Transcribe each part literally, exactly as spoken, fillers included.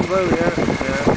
long road here. Yeah.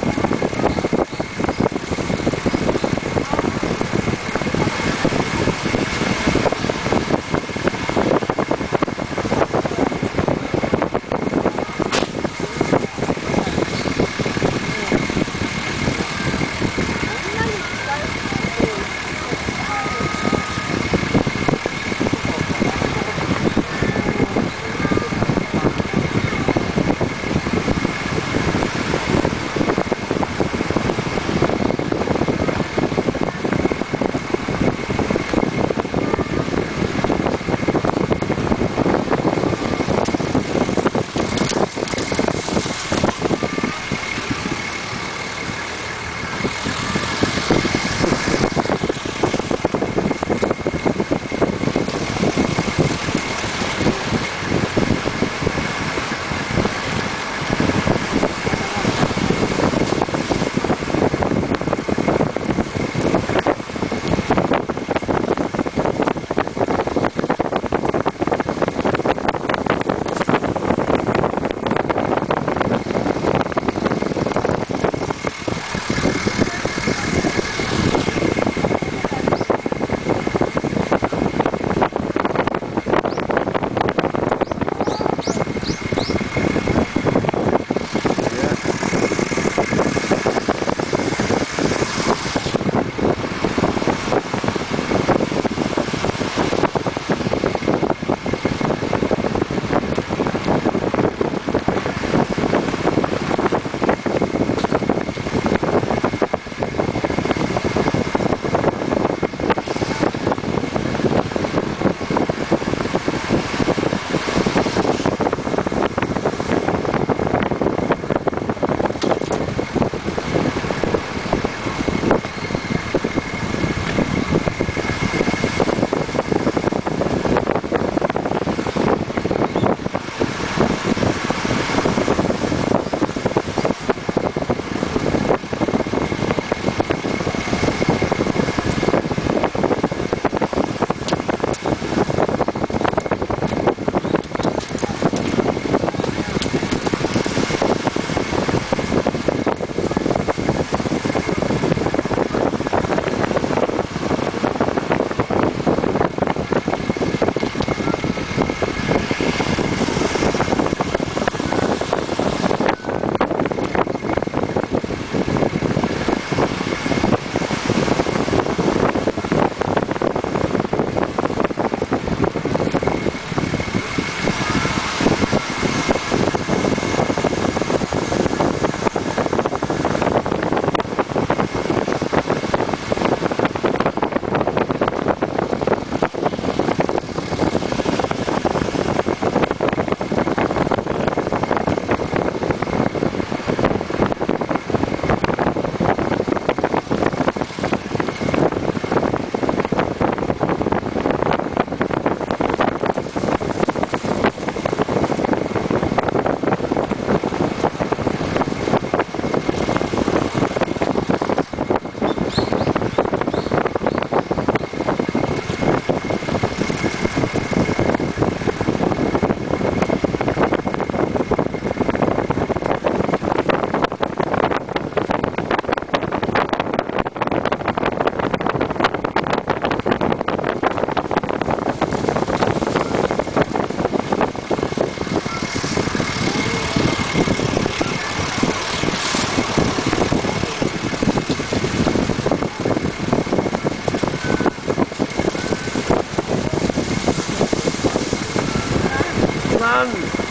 Come on.